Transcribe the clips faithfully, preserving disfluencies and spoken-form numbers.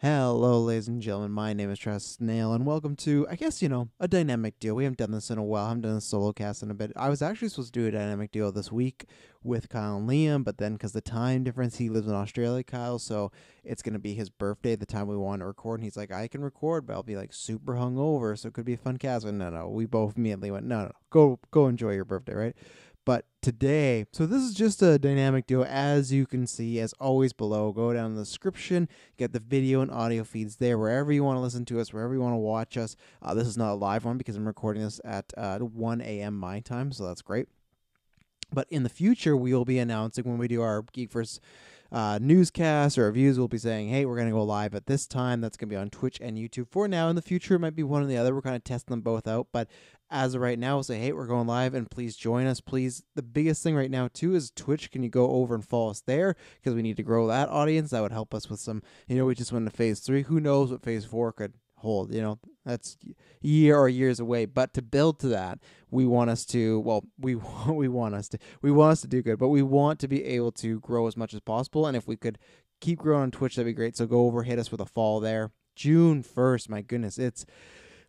Hello, ladies and gentlemen, my name is Travis Snail, and welcome to, I guess, you know, a dynamic deal. We haven't done this in a while. I haven't done a solo cast in a bit. I was actually supposed to do a dynamic deal this week with Kyle and Liam, but then because the time difference, he lives in Australia, Kyle, so it's going to be his birthday the time we want to record, and he's like, I can record, but I'll be, like, super hungover, so it could be a fun cast. And no, no, we both immediately went, no, no, go, go enjoy your birthday, right? But today, so this is just a dynamic duo, as you can see, as always below. Go down in the description, get the video and audio feeds there, wherever you want to listen to us, wherever you want to watch us. Uh, this is not a live one because I'm recording this at uh, one A M my time, so that's great. But in the future, we will be announcing when we do our Geek First uh, newscast or reviews, we'll be saying, hey, we're going to go live at this time. That's going to be on Twitch and YouTube. For now, in the future, it might be one or the other. We're kind of testing them both out, but as of right now, we'll say, hey, we're going live, and please join us, please. The biggest thing right now, too, is Twitch. Can you go over and follow us there? Because we need to grow that audience. That would help us with some, you know, we just went to phase three. Who knows what phase four could hold, you know, that's a year or years away. But to build to that, we want us to, well, we want, we want us to, we want us to do good, but we want to be able to grow as much as possible. And if we could keep growing on Twitch, that'd be great. So go over, hit us with a follow there. June first, my goodness, it's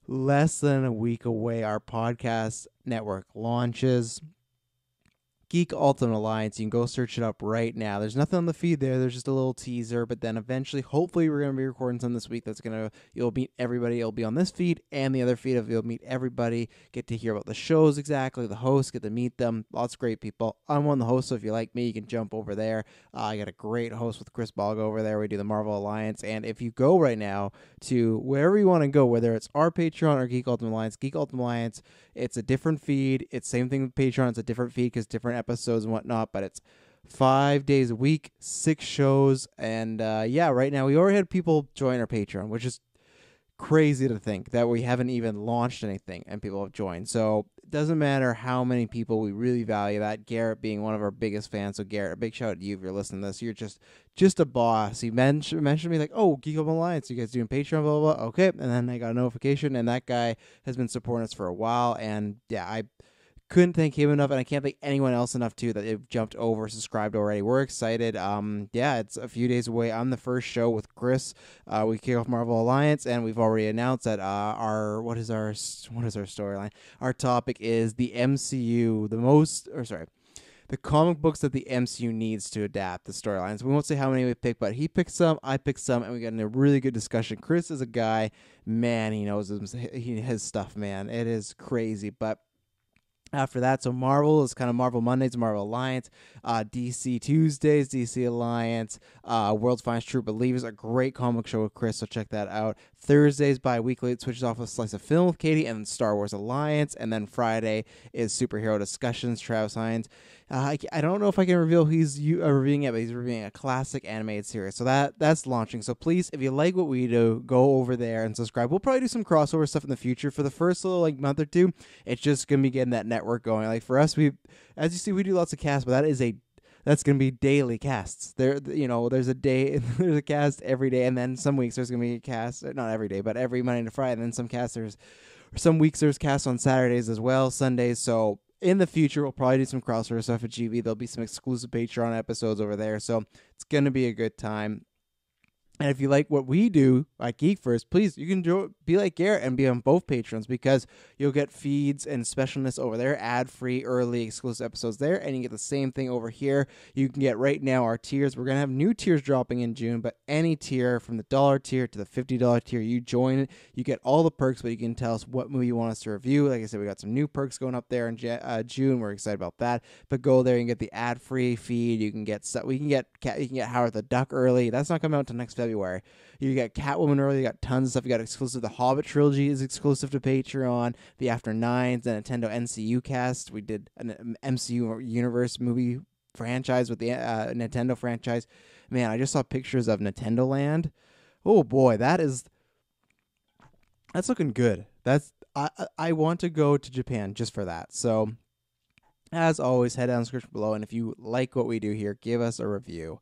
less than a week away. Our podcast network launches. Geek Ultimate Alliance, you can go search it up right now. There's nothing on the feed there. There's just a little teaser, but then eventually, hopefully, we're going to be recording some this week that's going to, you'll meet everybody. It'll be on this feed and the other feed of you'll meet everybody, get to hear about the shows exactly, the hosts, get to meet them. Lots of great people. I'm one of the hosts, so if you like me, you can jump over there. Uh, I got a great host with Chris Bog over there. We do the Marvel Alliance, and if you go right now to wherever you want to go, whether it's our Patreon or Geek Ultimate Alliance, Geek Ultimate Alliance, it's a different feed. It's same thing with Patreon. It's a different feed because different episodes and whatnot, but it's five days a week, six shows, and uh yeah, right now we already had people join our Patreon, which is crazy to think that we haven't even launched anything and people have joined. So it doesn't matter how many people, we really value that. Garrett being one of our biggest fans, so Garrett, a big shout out to you if you're listening to this. You're just just a boss. He mentioned mentioned me like, oh, Geek Up Alliance, you guys doing Patreon, blah, blah, blah. Okay, and then I got a notification, and that guy has been supporting us for a while, and yeah, I couldn't thank him enough, and I can't thank anyone else enough, too, that they've jumped over, subscribed already. We're excited. Um, yeah, it's a few days away. I'm the first show with Chris. Uh, we kick off Marvel Alliance, and we've already announced that uh, our, what is our, what is our storyline? Our topic is the M C U, the most, or sorry, the comic books that the M C U needs to adapt the storylines. We won't say how many we pick, but he picked some, I picked some, and we got in a really good discussion. Chris is a guy, man, he knows his, his stuff, man. It is crazy, but after that, so Marvel is kind of Marvel Mondays, Marvel Alliance, uh, D C Tuesdays, D C Alliance, uh, World's Finest True Believers, a great comic show with Chris, so check that out. Thursdays, bi-weekly, it switches off with Slice of Film with Katie, and then Star Wars Alliance, and then Friday is Superhero Discussions, Travis Hines. Uh, I, I don't know if I can reveal who he's uh, reviewing it, but he's reviewing a classic animated series, so that that's launching. So please, if you like what we do, go over there and subscribe. We'll probably do some crossover stuff in the future. For the first little like month or two, it's just gonna be getting that network going. Like for us, we, as you see, we do lots of casts, but that is a that's gonna be daily casts. There, you know, there's a day, there's a cast every day, and then some weeks there's gonna be a cast, not every day, but every Monday to Friday, and then some casts there's, some weeks there's casts on Saturdays as well, Sundays. So in the future, we'll probably do some crossover stuff at G B. There'll be some exclusive Patreon episodes over there, so it's going to be a good time. And if you like what we do, like Geek First, please, you can do, be like Garrett and be on both Patreons, because you'll get feeds and specialness over there, ad-free, early, exclusive episodes there, and you get the same thing over here. You can get right now our tiers. We're going to have new tiers dropping in June, but any tier, from the dollar tier to the fifty dollar tier, you join it. You get all the perks, but you can tell us what movie you want us to review. Like I said, we got some new perks going up there in uh, June. We're excited about that. But go there and get the ad-free feed. You can get we can get you can get Howard the Duck early. That's not coming out until next February. Everywhere. You got Catwoman early, you got tons of stuff. You got exclusive, the Hobbit trilogy is exclusive to Patreon, the After Nines, the Nintendo N C U cast. We did an M C U universe movie franchise with the uh, Nintendo franchise. Man, I just saw pictures of Nintendo Land. Oh boy, that is, that's looking good. That's, I, I want to go to Japan just for that. So as always, head down the description below, and if you like what we do here, give us a review.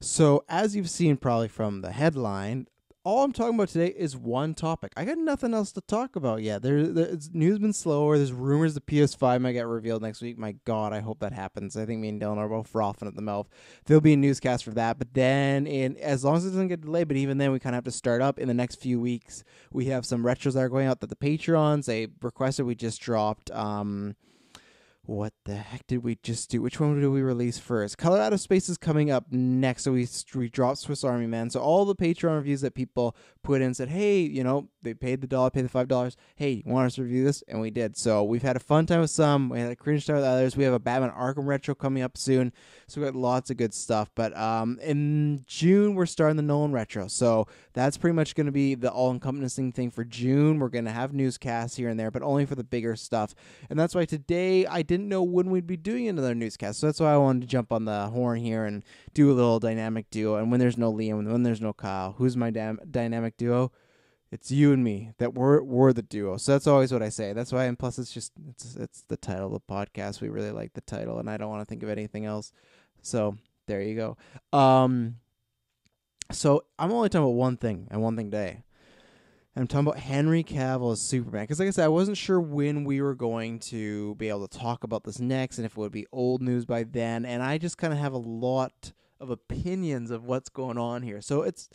So as you've seen probably from the headline, all I'm talking about today is one topic. I got nothing else to talk about yet. There, there's news been slower. There's rumors the P S five might get revealed next week. My God, I hope that happens. I think me and Dylan are both frothing at the mouth. There'll be a newscast for that. But then, in, as long as it doesn't get delayed, but even then, we kind of have to start up in the next few weeks. We have some retros that are going out that the Patreons, they requested. We just dropped... Um, What the heck did we just do? Which one did we release first? Color Out of Space is coming up next. So we, we dropped Swiss Army Man. So all the Patreon reviews that people put in said, hey, you know, they paid the dollar, paid the five dollars. Hey, you want us to review this? And we did. So we've had a fun time with some. We had a cringe time with others. We have a Batman Arkham retro coming up soon. So we've got lots of good stuff. But um, in June, we're starting the Nolan retro. So that's pretty much going to be the all-encompassing thing for June. We're going to have newscasts here and there, but only for the bigger stuff. And that's why today I did know when we'd be doing another newscast, so that's why I wanted to jump on the horn here and do a little dynamic duo. And when there's no Liam, when there's no Kyle, who's my damn dynamic duo? It's you and me. That we're we're the duo. So that's always what I say. That's why. And plus, it's just it's it's the title of the podcast. We really like the title, and I don't want to think of anything else. So there you go. Um, so I'm only talking about one thing and one thing today. I'm talking about Henry Cavill as Superman. Because like I said, I wasn't sure when we were going to be able to talk about this next and if it would be old news by then. And I just kind of have a lot of opinions of what's going on here. So it's,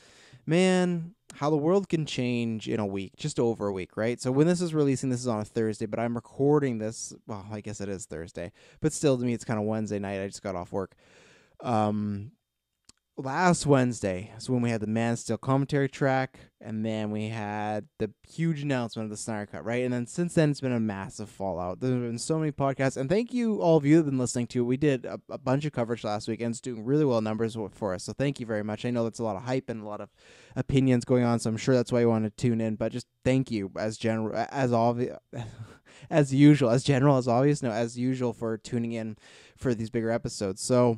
man, how the world can change in a week, just over a week, right? So when this is releasing, this is on a Thursday, but I'm recording this. Well, I guess it is Thursday. But still, to me, it's kind of Wednesday night. I just got off work. Um... Last Wednesday is when we had the Man of Steel commentary track, and then we had the huge announcement of the Snyder Cut, right? And then since then, it's been a massive fallout. There's been so many podcasts, and thank you all of you that have been listening to. We did a, a bunch of coverage last week, and it's doing really well numbers for us, so thank you very much. I know that's a lot of hype and a lot of opinions going on, so I'm sure that's why you want to tune in, but just thank you as general, as obvious. as usual, as general, as obvious, no, as usual for tuning in for these bigger episodes. So...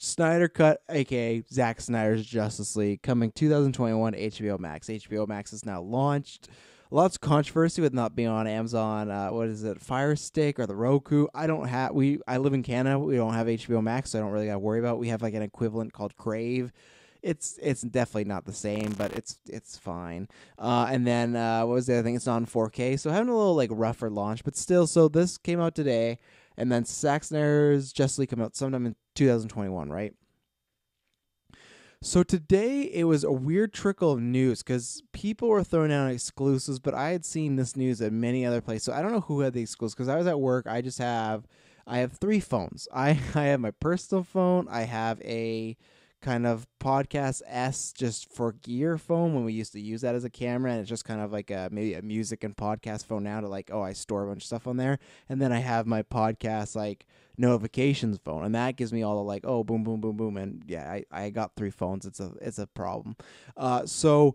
Snyder Cut, aka Zack Snyder's Justice League, coming two thousand twenty-one to H B O Max. H B O Max is now launched. Lots of controversy with not being on Amazon. Uh, what is it, Fire Stick or the Roku? I don't have. We I live in Canada. We don't have H B O Max, so I don't really got to worry about it. We have like an equivalent called Crave. It's it's definitely not the same, but it's it's fine. Uh, and then uh, what was the other thing? It's not in four K, so having a little like rougher launch, but still. So this came out today. And then Zack Snyder's Justice League come out sometime in two thousand twenty-one, right? So today it was a weird trickle of news because people were throwing out exclusives, but I had seen this news at many other places. So I don't know who had the exclusives because I was at work. I just have, I have three phones. I, I have my personal phone. I have a kind of podcast S just for gear phone when we used to use that as a camera, and it's just kind of like a maybe a music and podcast phone now to like, oh, I store a bunch of stuff on there. And then I have my podcast like notifications phone, and that gives me all the like, oh, boom, boom, boom, boom. And yeah, I, I got three phones. It's a it's a problem. Uh so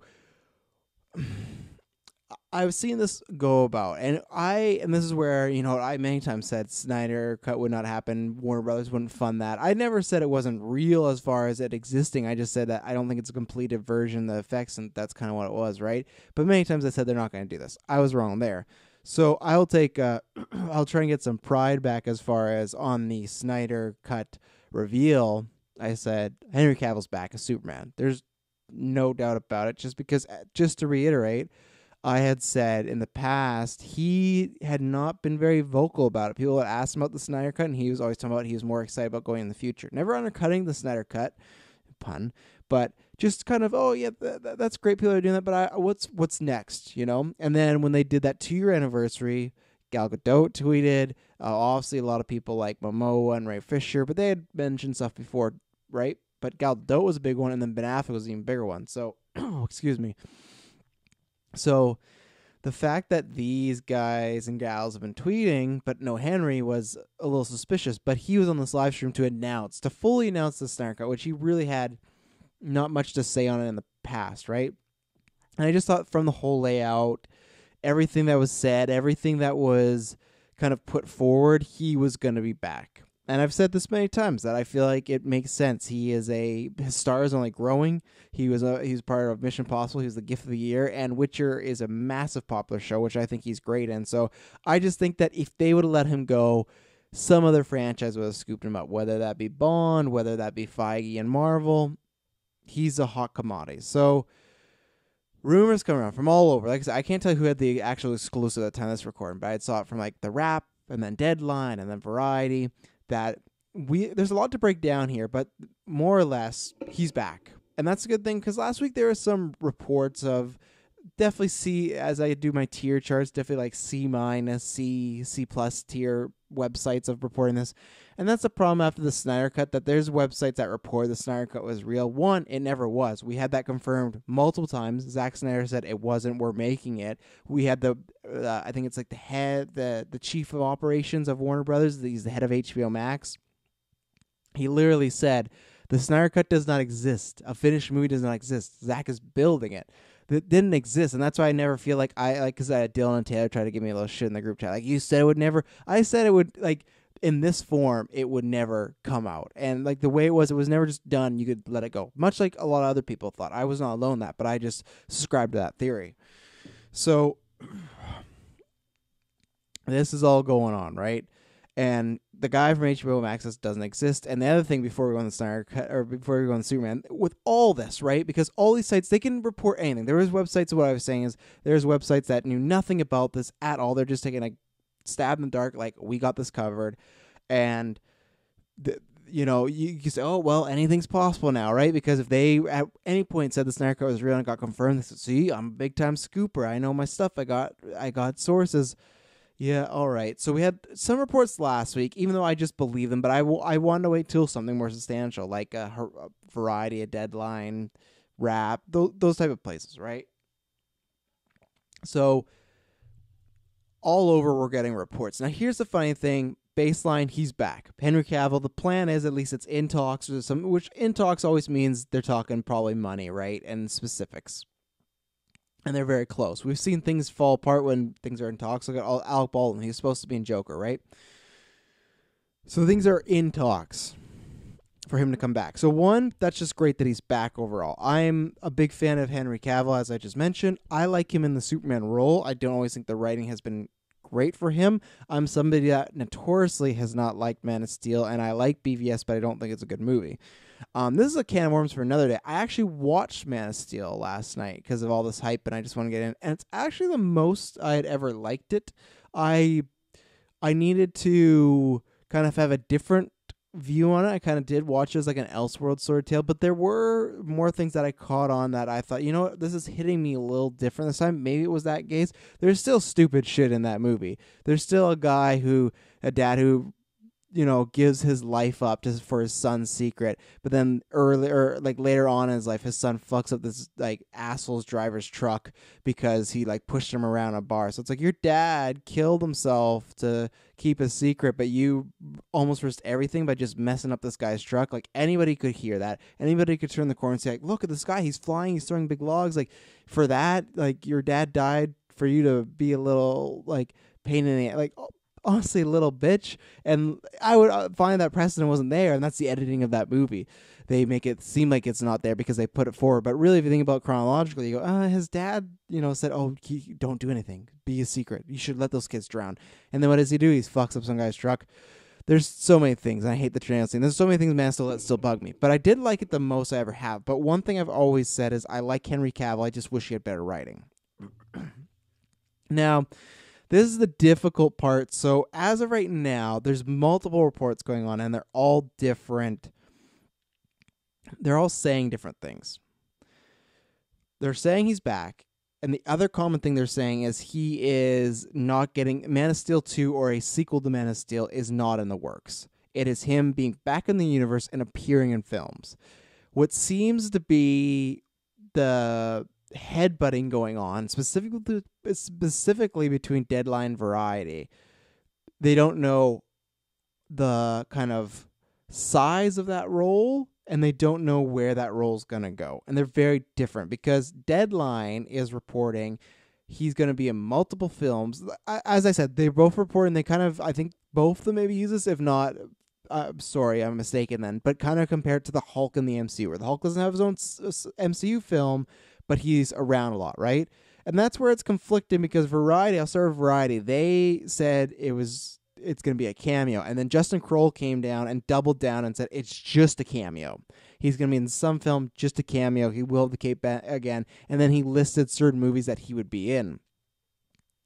I've seen this go about, and I, and this is where, you know, I many times said Snyder Cut would not happen, Warner Brothers wouldn't fund that. I never said it wasn't real as far as it existing. I just said that I don't think it's a completed version of the effects, and that's kind of what it was, right? But many times I said they're not going to do this. I was wrong there. So I'll take, uh, I'll try and get some pride back as far as on the Snyder Cut reveal. I said, Henry Cavill's back as Superman. There's no doubt about it, just because, just to reiterate, I had said in the past, he had not been very vocal about it. People had asked him about the Snyder Cut, and he was always talking about he was more excited about going in the future. Never undercutting the Snyder Cut, pun, but just kind of, oh, yeah, th th that's great people are doing that, but I, what's what's next, you know? And then when they did that two-year anniversary, Gal Gadot tweeted. Uh, obviously, a lot of people like Momoa and Ray Fisher, but they had mentioned stuff before, right? But Gal Gadot was a big one, and then Ben Affleck was an even bigger one. So, excuse me. So the fact that these guys and gals have been tweeting, but no Henry, was a little suspicious, but he was on this live stream to announce, to fully announce the Snyder Cut, which he really had not much to say on it in the past, right? And I just thought from the whole layout, everything that was said, everything that was kind of put forward, he was going to be back. And I've said this many times that I feel like it makes sense. He is a his star is only growing. He was a, he's part of Mission Impossible. He was the gift of the year, and Witcher is a massive popular show, which I think he's great in. So I just think that if they would have let him go, some other franchise would have scooped him up, whether that be Bond, whether that be Feige and Marvel. he's a hot commodity. So rumors come around from all over. Like I said, I can't tell you who had the actual exclusive at the time of this recording, but I saw it from like The Wrap and then Deadline and then Variety that we there's a lot to break down here, but more or less he's back. And that's a good thing because last week there were some reports of definitely C, as I do my tier charts, definitely like C minus, C, C plus tier websites of reporting this. And that's the problem after the Snyder Cut, that there's websites that report the Snyder Cut was real. One, it never was. We had that confirmed multiple times. Zack Snyder said it wasn't. We're making it. We had the, uh, I think it's like the head, the, the chief of operations of Warner Brothers. He's the head of H B O Max. He literally said, the Snyder Cut does not exist. A finished movie does not exist. Zack is building it. That didn't exist, and that's why I never feel like I like because uh, Dylan and Taylor tried to give me a little shit in the group chat. Like you said, it would never. I said it would like in this form, it would never come out. And like the way it was, it was never just done. You could let it go, much like a lot of other people thought. I was not alone in that, but I just subscribed to that theory. So this is all going on, right? And the guy from H B O Max doesn't exist. And the other thing before we go on the Snyder Cut, or before we go on Superman, with all this, right? Because all these sites, they can report anything. There was websites, what I was saying is, there's websites that knew nothing about this at all. They're just taking a stab in the dark, like, we got this covered. And, the, you know, you, you say, oh, well, anything's possible now, right? Because if they at any point said the Snyder Cut was real and got confirmed, they said, see, I'm a big-time scooper. I know my stuff. I got, I got sources. Yeah, all right. So we had some reports last week, even though I just believe them, but I, will, I wanted to wait till something more substantial, like a, a Variety, a Deadline, Wrap, th those type of places, right? So all over, we're getting reports. Now, here's the funny thing. Baseline, he's back. Henry Cavill, the plan is, at least it's in talks, or some, which in talks always means they're talking probably money, right, and specifics. And they're very close. We've seen things fall apart when things are in talks. Look at Alec Baldwin. He's supposed to be in Joker, right? So things are in talks for him to come back. So one, that's just great that he's back overall. I'm a big fan of Henry Cavill, as I just mentioned. I like him in the Superman role. I don't always think the writing has been great for him. I'm somebody that notoriously has not liked Man of Steel, and I like B V S, but I don't think it's a good movie. Um, this is a can of worms for another day. I actually watched Man of Steel last night because of all this hype, and I just want to get in. And it's actually the most I had ever liked it. I I needed to kind of have a different view on it. I kind of did watch it as like an Elseworld sort of tale, but there were more things that I caught on that I thought, you know what, this is hitting me a little different this time. Maybe it was that gaze. There's still stupid shit in that movie. There's still a guy who, a dad who, you know, gives his life up to, for his son's secret. But then earlier, like later on in his life, his son fucks up this like asshole's driver's truck because he like pushed him around a bar. So it's like your dad killed himself to keep a secret, but you almost risked everything by just messing up this guy's truck. Like anybody could hear that. Anybody could turn the corner and say, like, look at this guy. He's flying. He's throwing big logs. Like for that, like your dad died for you to be a little like pain in the ass. Like, oh, honestly, little bitch. And I would find that precedent wasn't there, and that's the editing of that movie. They make it seem like it's not there because they put it forward. But really, if you think about chronologically, you go, uh, his dad, you know, said, oh, he, don't do anything. Be a secret. You should let those kids drown. And then what does he do? He fucks up some guy's truck. There's so many things. And I hate the trail scene. There's so many things, man, still, that still bug me. But I did like it the most I ever have. But one thing I've always said is I like Henry Cavill. I just wish he had better writing. Now, this is the difficult part. So as of right now, there's multiple reports going on, and they're all different. They're all saying different things. They're saying he's back, and the other common thing they're saying is he is not getting Man of Steel two, or a sequel to Man of Steel is not in the works. It is him being back in the universe and appearing in films. What seems to be the headbutting going on specifically specifically between Deadline and Variety. They don't know the kind of size of that role, and they don't know where that role's gonna go, and they're very different because Deadline is reporting he's gonna be in multiple films. As I said, they both report, and they kind of, I think both of them maybe use this, if not I'm sorry, I'm mistaken then, but kind of compared to the Hulk in the M C U, where the Hulk doesn't have his own M C U film, but he's around a lot, right? And that's where it's conflicting because Variety, I'll start with Variety, they said it was it's going to be a cameo. And then Justin Kroll came down and doubled down and said it's just a cameo. He's going to be in some film, just a cameo. He will have the cape back again. And then he listed certain movies that he would be in.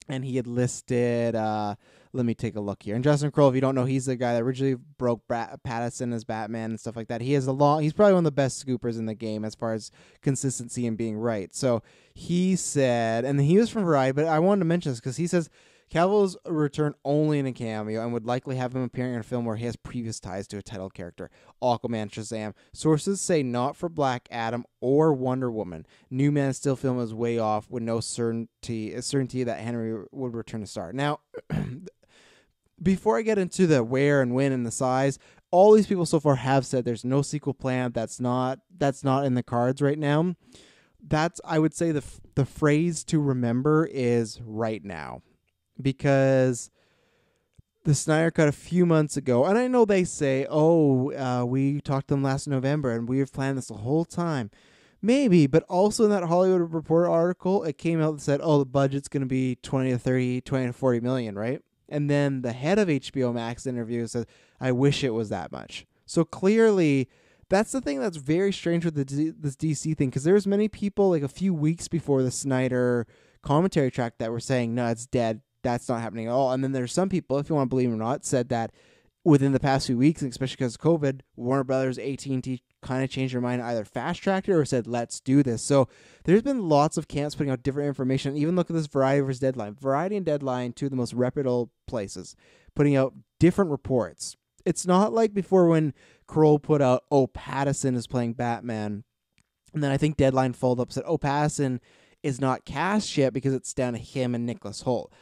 And he had listed, uh, let me take a look here. And Justin Kroll, if you don't know, he's the guy that originally broke Brat- Pattinson as Batman and stuff like that. He has a long, he's probably one of the best scoopers in the game as far as consistency and being right. So he said, and he was from Variety, but I wanted to mention this because he says, Cavill's return only in a cameo and would likely have him appearing in a film where he has previous ties to a title character, Aquaman, Shazam. Sources say not for Black Adam or Wonder Woman. New Man of Steel film is way off with no certainty certainty that Henry would return to star. Now, before I get into the where and when and the size, all these people so far have said there's no sequel planned. That's not that's not in the cards right now. That's I would say the the phrase to remember is right now. Because the Snyder Cut a few months ago, and I know they say, oh, uh, we talked to them last November, and we have planned this the whole time. Maybe, but also in that Hollywood Reporter article, it came out and said, oh, the budget's going to be twenty to thirty, twenty to forty million, right? And then the head of H B O Max interview said, I wish it was that much. So clearly, that's the thing that's very strange with the D- this D C thing, because there's many people like a few weeks before the Snyder commentary track that were saying, no, it's dead. That's not happening at all. And then there's some people, if you want to believe it or not, said that within the past few weeks, especially because of COVID, Warner Brothers, A T and T kind of changed their mind, either fast-tracked it or said, let's do this. So there's been lots of camps putting out different information. Even look at this Variety versus Deadline. Variety and Deadline, two of the most reputable places, putting out different reports. It's not like before when Kroll put out, oh, Pattinson is playing Batman. And then I think Deadline followed up said, oh, Pattinson is not cast yet because it's down to him and Nicholas Holt.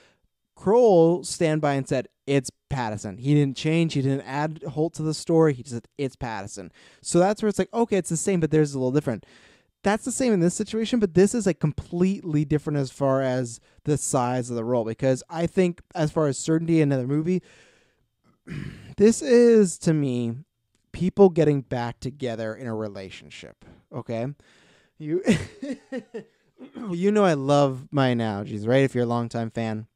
Kroll stand by and said, it's Pattinson. He didn't change. He didn't add Holt to the story. He just said, it's Pattinson. So that's where it's like, okay, it's the same, but there's a little different. That's the same in this situation, but this is like completely different as far as the size of the role, because I think as far as certainty in another movie, this is, to me, people getting back together in a relationship, okay? You, you know I love my analogies, right? If you're a longtime fan.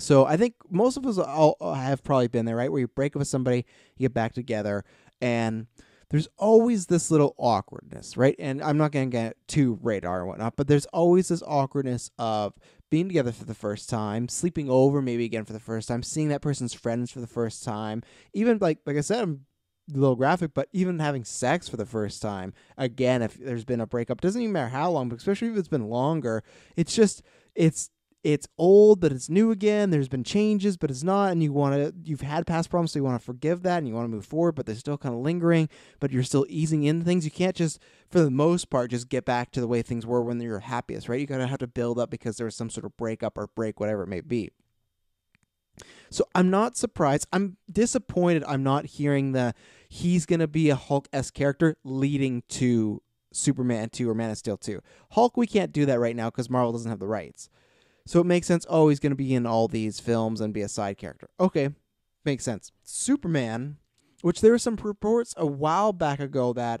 So I think most of us all have probably been there, right? Where you break up with somebody, you get back together, and there's always this little awkwardness, right? And I'm not going to get too radar and whatnot, but there's always this awkwardness of being together for the first time, sleeping over maybe again for the first time, seeing that person's friends for the first time, even like like I said, I'm a little graphic, but even having sex for the first time, again, if there's been a breakup, doesn't even matter how long, but especially if it's been longer, it's just, it's, It's old, but it's new again. There's been changes, but it's not. And you want to, you've had past problems, so you want to forgive that and you want to move forward, but they're still kind of lingering, but you're still easing into things. You can't just, for the most part, just get back to the way things were when you're happiest, right? You got to have to build up because there was some sort of breakup or break, whatever it may be. So I'm not surprised. I'm disappointed I'm not hearing the he's going to be a Hulk-esque character leading to Superman two or Man of Steel two. Hulk, we can't do that right now because Marvel doesn't have the rights. So it makes sense, oh, he's going to be in all these films and be a side character. Okay, makes sense. Superman, which there were some reports a while back ago that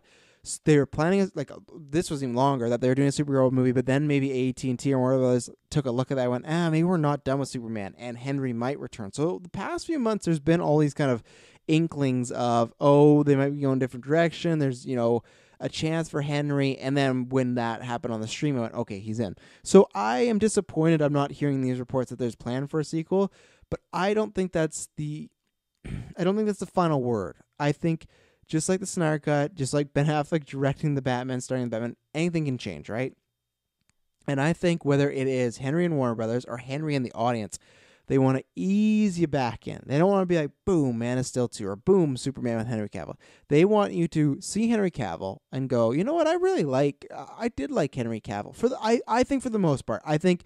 they were planning, like this was even longer, that they were doing a superhero movie, but then maybe A T and T or one of those took a look at that and went, ah, maybe we're not done with Superman, and Henry might return. So the past few months, there's been all these kind of inklings of, oh, they might be going a different direction. There's, you know, a chance for Henry, and then when that happened on the stream, I went, okay, he's in. So I am disappointed I'm not hearing these reports that there's plan for a sequel, but I don't think that's the, I don't think that's the final word. I think just like the Snyder Cut, just like Ben Affleck directing the Batman, starting the Batman, anything can change, right? And I think whether it is Henry and Warner Brothers or Henry and the audience, they want to ease you back in. They don't want to be like, boom, Man of Steel two, or boom, Superman with Henry Cavill. They want you to see Henry Cavill and go, you know what, I really like, I did like Henry Cavill. For the, I, I think for the most part, I think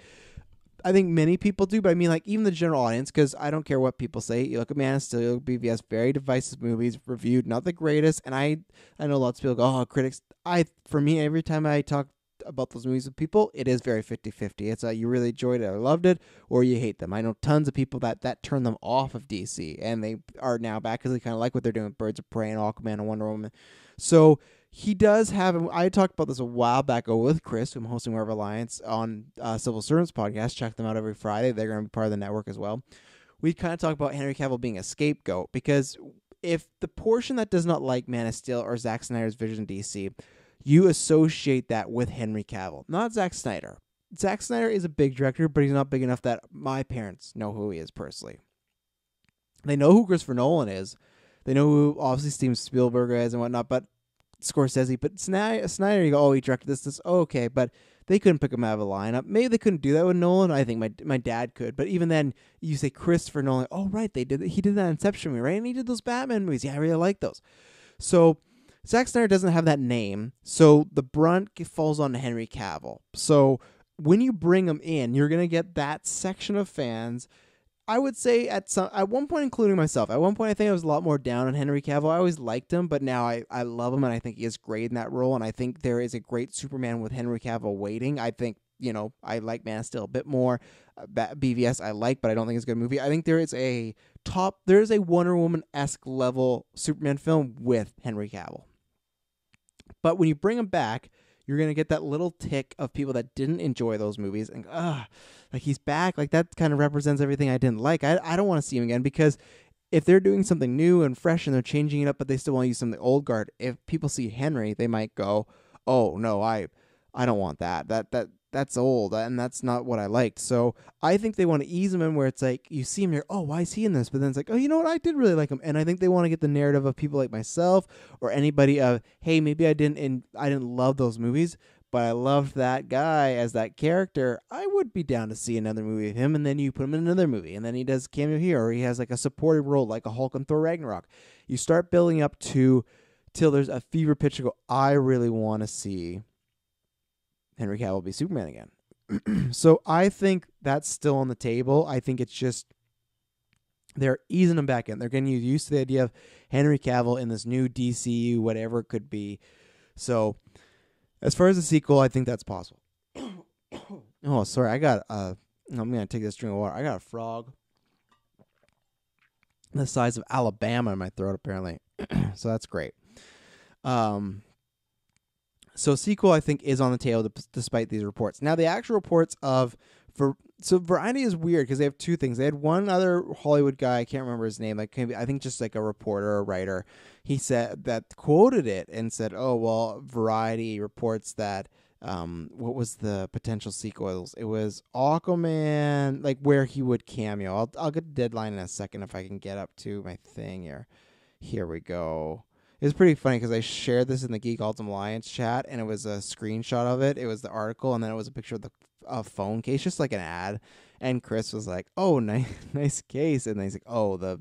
I think many people do, but I mean like even the general audience, because I don't care what people say. You look at Man of Steel, you look at B V S, very divisive movies, reviewed, not the greatest. And I, I know lots of people go, oh, critics. I For me, every time I talk about those movies with people, it is very fifty fifty. It's like you really enjoyed it or loved it, or you hate them. I know tons of people that that turn them off of D C, and they are now back because they kind of like what they're doing with Birds of Prey and Aquaman and Wonder Woman. So he does have, I talked about this a while back ago with Chris, who I'm hosting Marvel Alliance on uh, Civil Servants podcast. Check them out every Friday. They're going to be part of the network as well. We kind of talk about Henry Cavill being a scapegoat because if the portion that does not like Man of Steel or Zack Snyder's vision of D C, you associate that with Henry Cavill, not Zack Snyder. Zack Snyder is a big director, but he's not big enough that my parents know who he is personally. They know who Christopher Nolan is. They know who, obviously, Steven Spielberg is and whatnot, but Scorsese. But Snyder, you go, oh, he directed this, this, oh, okay. But they couldn't pick him out of a lineup. Maybe they couldn't do that with Nolan. I think my my dad could. But even then, you say Christopher Nolan. Oh, right, they did. He did that Inception movie, right? And he did those Batman movies. Yeah, I really like those. So Zack Snyder doesn't have that name. So the brunt falls on Henry Cavill. So when you bring him in, you're going to get that section of fans. I would say at some at one point, including myself, at one point I think I was a lot more down on Henry Cavill. I always liked him, but now I, I love him, and I think he is great in that role, and I think there is a great Superman with Henry Cavill waiting. I think, you know, I like Man of Steel a bit more. B V S I like, but I don't think it's a good movie. I think there is a top, there is a Wonder Woman-esque level Superman film with Henry Cavill. But when you bring him back, you're going to get that little tick of people that didn't enjoy those movies and, ah, like, he's back. Like, that kind of represents everything I didn't like. I, I don't want to see him again, because if they're doing something new and fresh and they're changing it up, but they still want to use some of the old guard, if people see Henry, they might go, oh, no, I I don't want that. That that That's old, and that's not what I liked. So I think they want to ease him in where it's like, you see him, you're, oh, why is he in this? But then it's like, oh, you know what? I did really like him. And I think they want to get the narrative of people like myself or anybody of, hey, maybe I didn't in, I didn't love those movies, but I loved that guy as that character. I would be down to see another movie of him, and then you put him in another movie, and then he does cameo here, or he has like a supporting role like a Hulk and Thor Ragnarok. You start building up to till there's a fever pitch to go, I really want to see Henry Cavill will be Superman again. So I think that's still on the table. I think it's just they're easing him back in. They're getting used to the idea of Henry Cavill in this new D C U, whatever it could be. So as far as the sequel, I think that's possible. Oh, sorry. I got uh, I'm going to take this drink of water. I got a frog the size of Alabama in my throat, apparently. So that's great. Um, So sequel, I think, is on the table despite these reports. Now, the actual reports of... for So Variety is weird because they have two things. They had one other Hollywood guy, I can't remember his name, like I think just like a reporter or writer, he said that quoted it and said, oh, well, Variety reports that... Um, what was the potential sequels? It was Aquaman, like where he would cameo. I'll, I'll get the Deadline in a second if I can get up to my thing here. Here we go. It's pretty funny because I shared this in the Geek Ultimate Alliance chat, and it was a screenshot of it. It was the article, and then it was a picture of the a phone case, just like an ad. And Chris was like, "Oh, nice, nice case," and then he's like, "Oh, the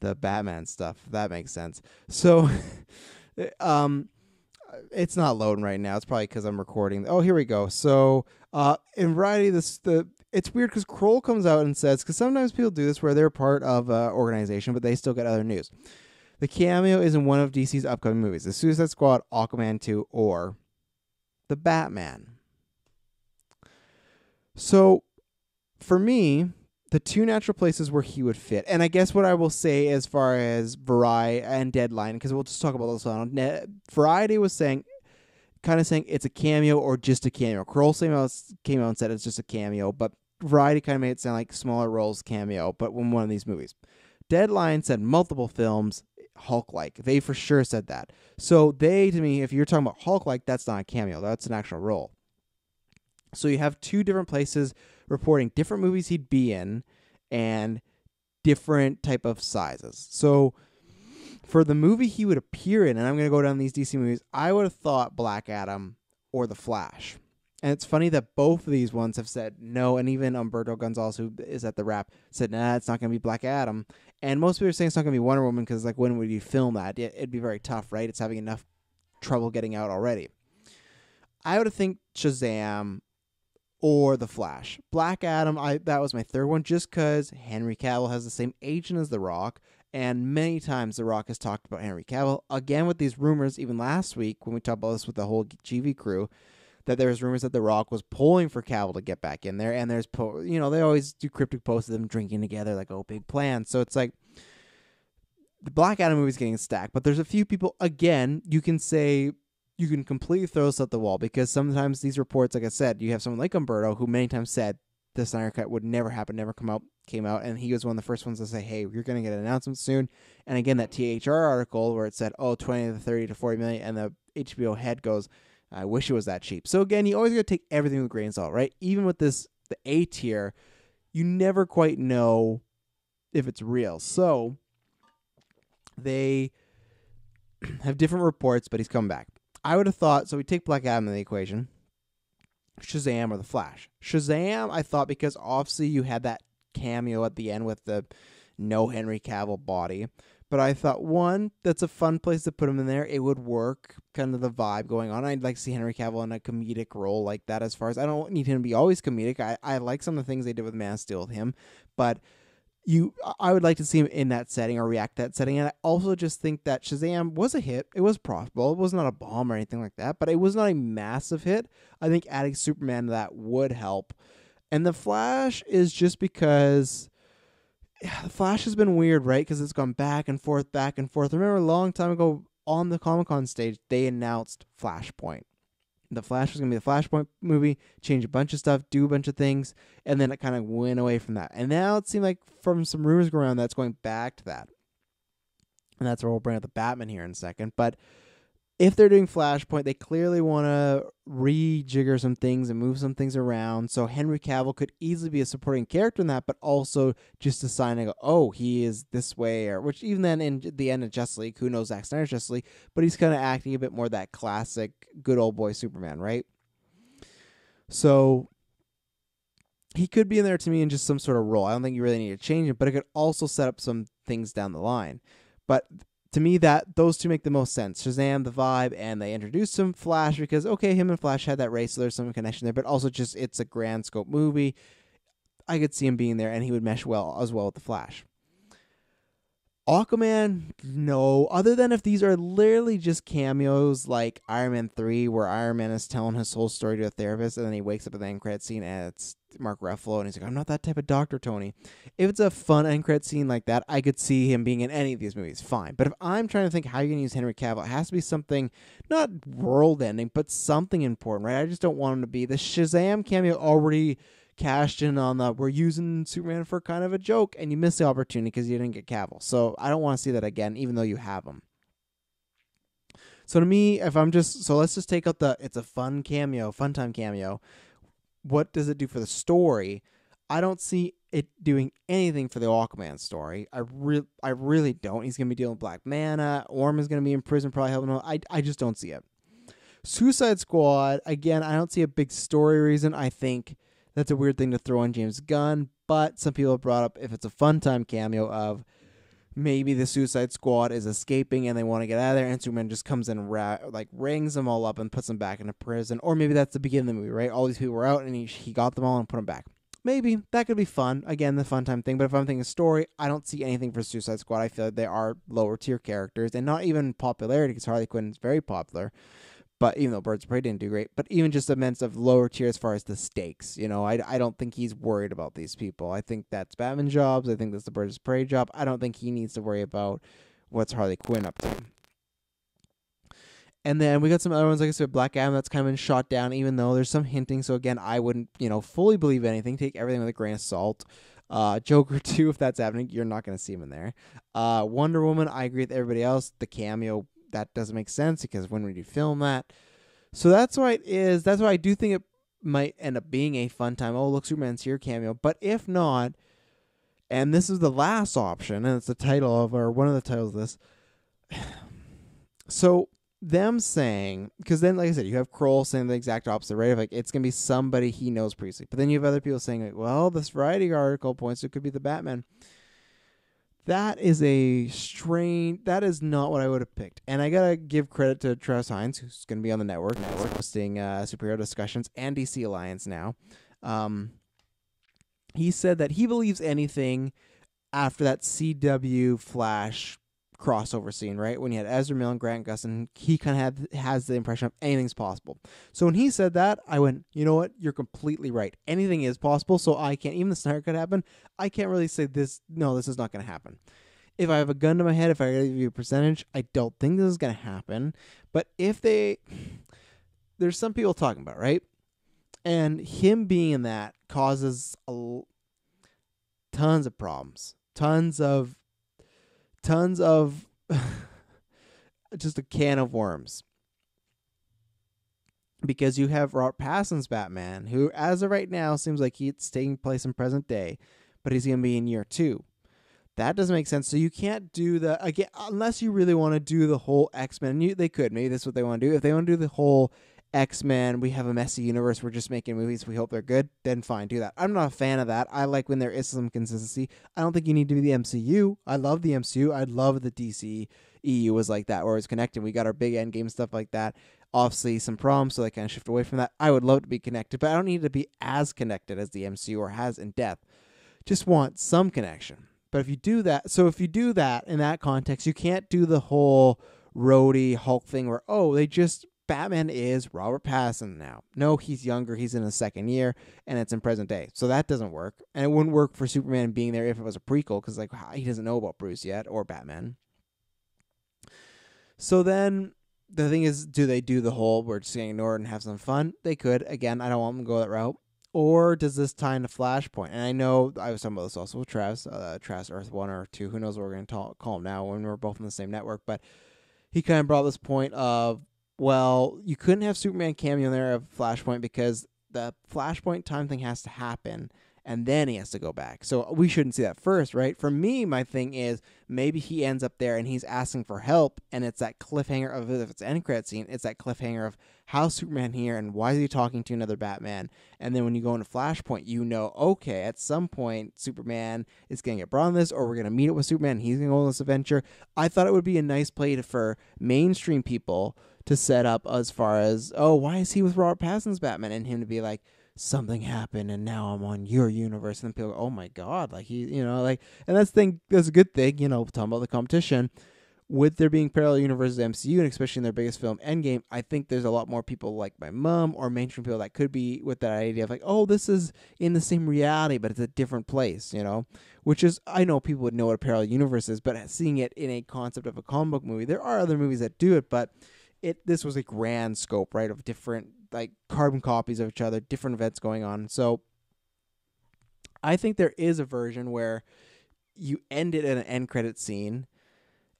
the Batman stuff. That makes sense." So, um, it's not loading right now. It's probably because I'm recording. Oh, here we go. So, uh, in Variety, this the. It's weird because Kroll comes out and says, because sometimes people do this where they're part of an organization, but they still get other news. The cameo is in one of D C's upcoming movies, The Suicide Squad, Aquaman two, or The Batman. So, for me, the two natural places where he would fit, and I guess what I will say as far as Variety and Deadline, because we'll just talk about this one. Variety was saying, kind of saying it's a cameo or just a cameo. Kroll came out and said it's just a cameo, but Variety kind of made it sound like smaller roles cameo, but in one of these movies. Deadline said multiple films, Hulk-like. They for sure said that. So they, to me, if you're talking about Hulk-like, that's not a cameo. That's an actual role. So you have two different places reporting different movies he'd be in and different type of sizes. So for the movie he would appear in, and I'm going to go down these D C movies, I would have thought Black Adam or The Flash. And it's funny that both of these ones have said no, and even Humberto Gonzalez, who is at The Wrap, said, nah, it's not going to be Black Adam. And most people are saying it's not going to be Wonder Woman because, like, when would you film that? It'd be very tough, right? It's having enough trouble getting out already. I would think Shazam or The Flash. Black Adam, I that was my third one, just because Henry Cavill has the same agent as The Rock, and many times The Rock has talked about Henry Cavill. Again, with these rumors, even last week when we talked about this with the whole G V crew, that there was rumors that The Rock was pulling for Cavill to get back in there, and there's, po you know, they always do cryptic posts of them drinking together, like, oh, big plan. So it's like, the Black Adam movie's getting stacked, but there's a few people, again, you can say, you can completely throw us at the wall, because sometimes these reports, like I said, you have someone like Humberto, who many times said the Snyder Cut would never happen, never come out, came out. And he was one of the first ones to say, hey, you're going to get an announcement soon. And again, that T H R article where it said, oh, twenty to thirty to forty million. And the H B O head goes, I wish it was that cheap. So again, you always got to take everything with a grain of salt, right? Even with this, the A tier, you never quite know if it's real. So they have different reports, but he's coming back. I would have thought, so we take Black Adam in the equation, Shazam or The Flash. Shazam, I thought, because obviously you had that cameo at the end with the no Henry Cavill body. But I thought, one, that's a fun place to put him in there. It would work, kind of the vibe going on. I'd like to see Henry Cavill in a comedic role like that as far as... I don't need him to be always comedic. I, I like some of the things they did with Man of Steel with him. But you, I would like to see him in that setting or react to that setting. And I also just think that Shazam was a hit. It was profitable. It was not a bomb or anything like that. But it was not a massive hit. I think adding Superman to that would help. And The Flash is just because... Yeah, The Flash has been weird, right? Because it's gone back and forth, back and forth. Remember a long time ago on the Comic-Con stage, they announced Flashpoint. The Flash was going to be the Flashpoint movie, change a bunch of stuff, do a bunch of things, and then it kind of went away from that. And now it seemed like from some rumors going around, that's going back to that. And that's where we'll bring up the Batman here in a second. But if they're doing Flashpoint, they clearly want to rejigger some things and move some things around. So Henry Cavill could easily be a supporting character in that, but also just a sign and go, oh, he is this way, or which even then in the end of Justice League, who knows Zack Snyder's Justice League, but he's kind of acting a bit more that classic good old boy Superman, right? So he could be in there to me in just some sort of role. I don't think you really need to change it, but it could also set up some things down the line. But to me, that those two make the most sense. Shazam, the vibe, and they introduced him, Flash, because, okay, him and Flash had that race, so there's some connection there, but also just it's a grand scope movie. I could see him being there, and he would mesh well as well with the Flash. Aquaman, no. Other than if these are literally just cameos like Iron Man three, where Iron Man is telling his whole story to a therapist, and then he wakes up at the end credit scene, and it's Mark Ruffalo, and he's like, I'm not that type of doctor, Tony. If it's a fun end credit scene like that, I could see him being in any of these movies, fine. But if I'm trying to think how you're going to use Henry Cavill, it has to be something, not world-ending, but something important, right? I just don't want him to be the Shazam cameo already cashed in on the, we're using Superman for kind of a joke, and you missed the opportunity because you didn't get Cavill. So I don't want to see that again, even though you have him. So to me, if I'm just, so let's just take out the, it's a fun cameo, fun time cameo. What does it do for the story? I don't see it doing anything for the Aquaman story. I really, I really don't. He's going to be dealing with Black Mana. Orm is going to be in prison, probably helping him. I, I just don't see it. Suicide Squad, again, I don't see a big story reason. I think that's a weird thing to throw on James Gunn, but some people have brought up if it's a fun time cameo of maybe the Suicide Squad is escaping and they want to get out of there, and Superman just comes in and ra- like rings them all up and puts them back into prison. Or maybe that's the beginning of the movie, right? All these people were out, and he, he got them all and put them back. Maybe. That could be fun. Again, the fun time thing. But if I'm thinking story, I don't see anything for Suicide Squad. I feel like they are lower tier characters, and not even popularity, because Harley Quinn is very popular. But even though Birds of Prey didn't do great, but even just a sense of lower tier as far as the stakes, you know, I, I don't think he's worried about these people. I think that's Batman's jobs. I think that's the Birds of Prey job. I don't think he needs to worry about what's Harley Quinn up to. And then we got some other ones, like I said, Black Adam, that's kind of been shot down, even though there's some hinting. So again, I wouldn't, you know, fully believe anything. Take everything with a grain of salt. Uh, Joker two, if that's happening, you're not going to see him in there. Uh, Wonder Woman, I agree with everybody else. The cameo, that doesn't make sense because when would you film that? So that's why it is. That's why I do think it might end up being a fun time. Oh, look, Superman's here cameo. But if not, and this is the last option, and it's the title of, or one of the titles of this. So them saying, because then, like I said, you have Kroll saying the exact opposite, right? Of like, it's going to be somebody he knows previously. But then you have other people saying, like, well, this Variety article points to it could be the Batman. That is a strain. That is not what I would have picked. And I got to give credit to Travis Hines, who's going to be on the network, network hosting uh, Superhero Discussions and D C Alliance now. Um, he said that he believes anything after that C W Flash crossover scene, right? When you had Ezra Miller and Grant Gustin, he kind of had has the impression of anything's possible. So when he said that, I went, you know what? You're completely right. Anything is possible, so I can't, even the Snyder Cut happen, I can't really say this, no, this is not going to happen. If I have a gun to my head, if I give you a percentage, I don't think this is going to happen. But if they, there's some people talking about, right? And him being in that causes a, tons of problems, tons of, tons of, just a can of worms. Because you have Robert Pattinson's Batman, who as of right now seems like it's taking place in present day, but he's going to be in year two. That doesn't make sense. So you can't do the, again, unless you really want to do the whole X-Men. You, they could. Maybe that's what they want to do. If they want to do the whole X-Men, we have a messy universe, we're just making movies, we hope they're good, then fine, do that. I'm not a fan of that. I like when there is some consistency. I don't think you need to be the M C U. I love the M C U. I love the D C E U was like that, where it was connected. We got our big end game stuff like that. Obviously, some problems, so they kind of shift away from that. I would love to be connected, but I don't need to be as connected as the M C U or has in depth. Just want some connection. But if you do that, so if you do that in that context, you can't do the whole roadie Hulk thing where, oh, they just, Batman is Robert Pattinson now. No, he's younger, he's in his second year, and it's in present day. So that doesn't work. And it wouldn't work for Superman being there if it was a prequel, because like he doesn't know about Bruce yet, or Batman. So then the thing is, do they do the whole, we're just going to ignore it and have some fun? They could. Again, I don't want them to go that route. Or does this tie into Flashpoint? And I know I was talking about this also with Travis, uh, Travis Earth one or two. Who knows what we're going to call him now when we're both on the same network. But he kind of brought this point of, well, you couldn't have Superman cameo in there of Flashpoint because the Flashpoint time thing has to happen, and then he has to go back. So we shouldn't see that first, right? For me, my thing is maybe he ends up there and he's asking for help, and it's that cliffhanger of, if it's an end credit scene, it's that cliffhanger of how's Superman here and why is he talking to another Batman? And then when you go into Flashpoint, you know, okay, at some point Superman is going to get brought on this, or we're going to meet up with Superman, and he's going to go on this adventure. I thought it would be a nice play to, for mainstream people to set up as far as, oh, why is he with Robert Pattinson's Batman? And him to be like, something happened and now I'm on your universe. And then people go, oh my God, like he, you know, like, and that's the thing, that's a good thing, you know, talking about the competition. With there being parallel universes of M C U, and especially in their biggest film, Endgame, I think there's a lot more people like my mom or mainstream people that could be with that idea of like, oh, this is in the same reality, but it's a different place, you know? Which is, I know people would know what a parallel universe is, but seeing it in a concept of a comic book movie, there are other movies that do it, but it, this was a grand scope, right, of different, like, carbon copies of each other, different events going on. So I think there is a version where you end it in an end credit scene,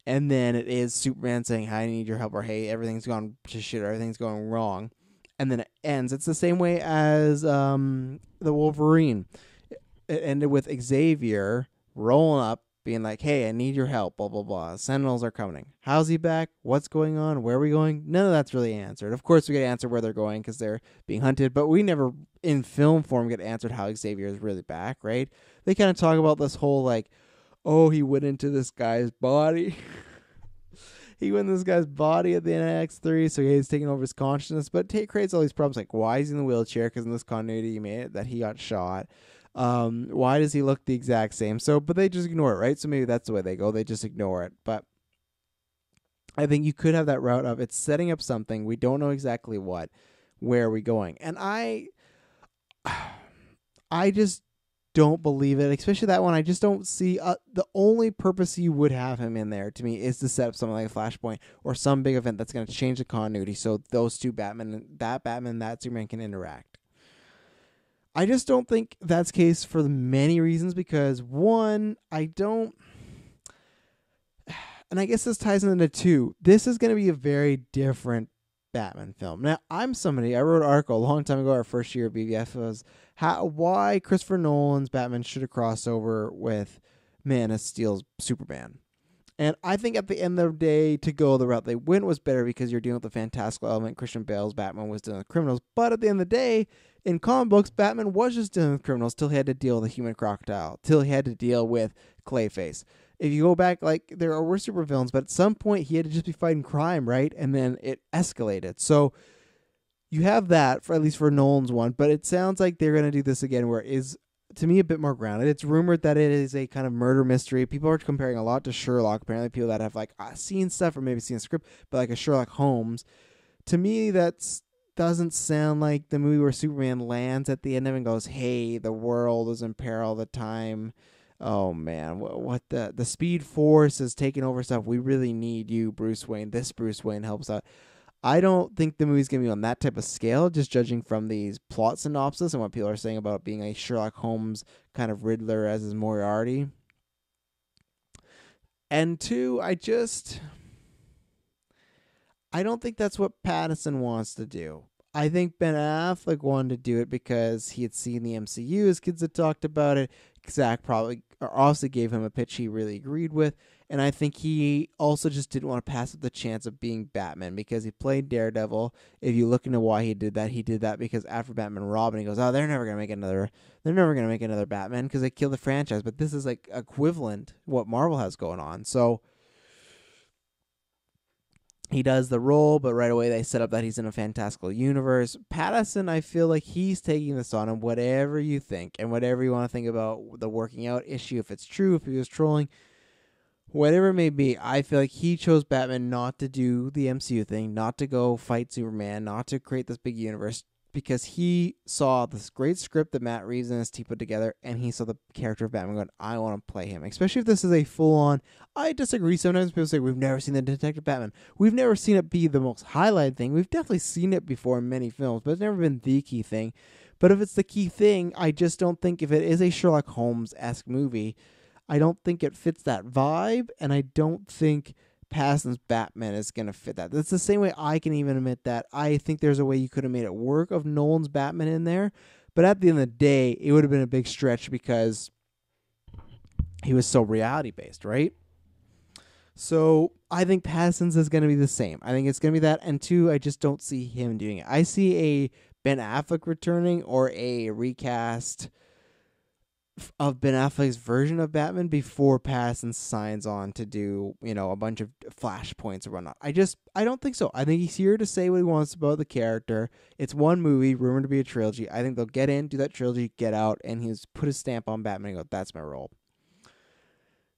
and then it is Superman saying, hi, I need your help, or hey, everything's gone to shit, or everything's going wrong, and then it ends. It's the same way as um, the Wolverine. It ended with Xavier rolling up, being like, hey, I need your help, blah, blah, blah. Sentinels are coming. How's he back? What's going on? Where are we going? None of that's really answered. Of course, we get to answer where they're going because they're being hunted, but we never, in film form, get answered how Xavier is really back, right? They kind of talk about this whole, like, oh, he went into this guy's body. He went in this guy's body at the end of X three, so he's taking over his consciousness, but it creates all these problems, like, why is he in the wheelchair? Because in this continuity, he made it that he got shot. Um, why does he look the exact same? So, but they just ignore it, right? So maybe that's the way they go. They just ignore it. But I think you could have that route of, it's setting up something. We don't know exactly what, where are we going? And I, I just don't believe it, especially that one. I just don't see uh, the only purpose you would have him in there to me is to set up something like a Flashpoint or some big event that's going to change the continuity. So those two Batman, that Batman, that Superman can interact. I just don't think that's the case for many reasons, because one, I don't, and I guess this ties into two, this is going to be a very different Batman film. Now, I'm somebody, I wrote an article a long time ago, our first year at B V S, was how, why Christopher Nolan's Batman should have crossed over with Man of Steel's Superman. And I think at the end of the day, to go the route they went was better, because you're dealing with the fantastical element. Christian Bale's Batman was dealing with criminals. But at the end of the day, in comic books, Batman was just dealing with criminals till he had to deal with the human crocodile, till he had to deal with Clayface. If you go back, like, there were supervillains, but at some point he had to just be fighting crime, right? And then it escalated. So you have that, for at least for Nolan's one. But it sounds like they're going to do this again, where it is, to me, a bit more grounded. It's rumored that it is a kind of murder mystery. People are comparing a lot to Sherlock. Apparently, people that have like seen stuff or maybe seen a script, but like a Sherlock Holmes. To me, that doesn't sound like the movie where Superman lands at the end of it and goes, "Hey, the world is in peril. The time, oh man, what, what the the Speed Force is taking over stuff. We really need you, Bruce Wayne. This Bruce Wayne helps out." I don't think the movie's going to be on that type of scale, just judging from these plot synopsis and what people are saying about being a Sherlock Holmes kind of Riddler as his Moriarty. And two, I just... I don't think that's what Pattinson wants to do. I think Ben Affleck wanted to do it because he had seen the M C U. His kids had talked about it. Zach probably also gave him a pitch he really agreed with. And I think he also just didn't want to pass up the chance of being Batman because he played Daredevil. If you look into why he did that, he did that because after Batman Robin, he goes, oh, they're never going to make another, they're never going to make another Batman because they killed the franchise. But this is like equivalent what Marvel has going on. So he does the role, but right away they set up that he's in a fantastical universe. Pattinson, I feel like he's taking this on him, whatever you think, and whatever you want to think about the working out issue, if it's true, if he was trolling, whatever it may be. I feel like he chose Batman not to do the M C U thing, not to go fight Superman, not to create this big universe, because he saw this great script that Matt Reeves and his team put together, and he saw the character of Batman going, I want to play him, especially if this is a full-on... I disagree. Sometimes people say, we've never seen the Detective Batman. We've never seen it be the most highlighted thing. We've definitely seen it before in many films, but it's never been the key thing. But if it's the key thing, I just don't think, if it is a Sherlock Holmes-esque movie, I don't think it fits that vibe, and I don't think Pattinson's Batman is going to fit that. That's the same way I can even admit that. I think there's a way you could have made it work of Nolan's Batman in there, but at the end of the day, it would have been a big stretch because he was so reality-based, right? So I think Pattinson's is going to be the same. I think it's going to be that, and two, I just don't see him doing it. I see a Ben Affleck returning or a recast of Ben Affleck's version of Batman before Pattinson signs on to do, you know, a bunch of flashpoints or whatnot. I just, I don't think so. I think he's here to say what he wants about the character. It's one movie, rumored to be a trilogy. I think they'll get in, do that trilogy, get out, and he's put his stamp on Batman and go, that's my role.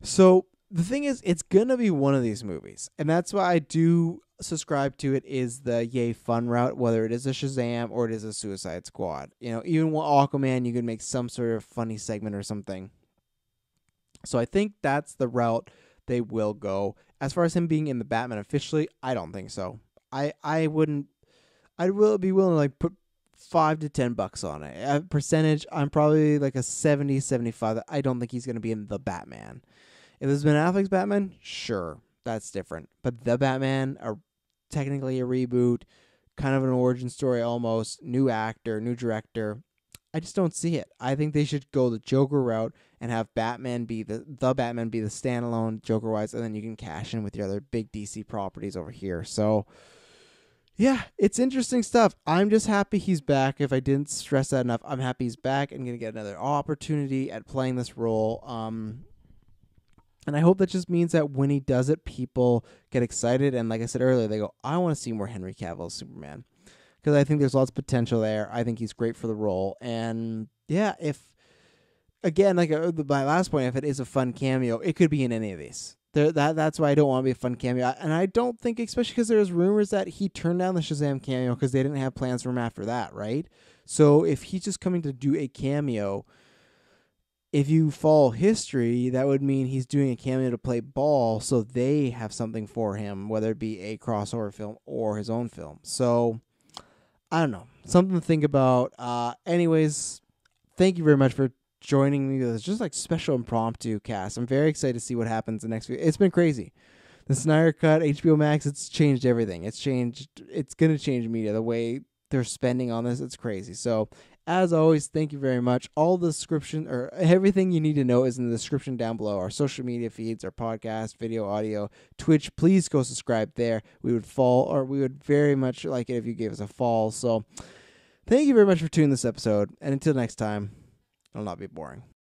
So the thing is, it's going to be one of these movies. And that's why I do subscribe to it is the yay fun route, whether it is a Shazam or it is a Suicide Squad. You know, even with Aquaman, you can make some sort of funny segment or something. So I think that's the route they will go. As far as him being in the Batman officially, I don't think so. I, I wouldn't, I will be willing to like put five to ten bucks on it. A percentage, I'm probably like a seventy, seventy-five. I don't think he's going to be in the Batman. If it's Ben Affleck's Batman, sure, that's different. But the Batman, a, technically a reboot, kind of an origin story almost, new actor, new director, I just don't see it. I think they should go the Joker route and have Batman be the, the Batman be the standalone Joker-wise, and then you can cash in with your other big D C properties over here. So, yeah, it's interesting stuff. I'm just happy he's back. If I didn't stress that enough, I'm happy he's back and going to get another opportunity at playing this role. Um... And I hope that just means that when he does it, people get excited. And like I said earlier, they go, I want to see more Henry Cavill as Superman. Because I think there's lots of potential there. I think he's great for the role. And yeah, if, again, like a, my last point, if it is a fun cameo, it could be in any of these. There, that That's why I don't want to be a fun cameo. And I don't think, especially because there's rumors that he turned down the Shazam cameo because they didn't have plans for him after that, right? So if he's just coming to do a cameo... If you follow history, that would mean he's doing a cameo to play ball, so they have something for him, whether it be a crossover film or his own film. So, I don't know. Something to think about. Uh, anyways, thank you very much for joining me. It's just like special impromptu cast. I'm very excited to see what happens the next few. It's been crazy. The Snyder Cut, H B O Max, it's changed everything. It's changed. It's going to change media. The way they're spending on this, it's crazy. So, as always, thank you very much. All the description or everything you need to know is in the description down below. Our social media feeds, our podcast, video, audio, Twitch. Please go subscribe there. We would fall, or we would very much like it if you gave us a follow. So, thank you very much for tuning this episode. And until next time, it'll not be boring.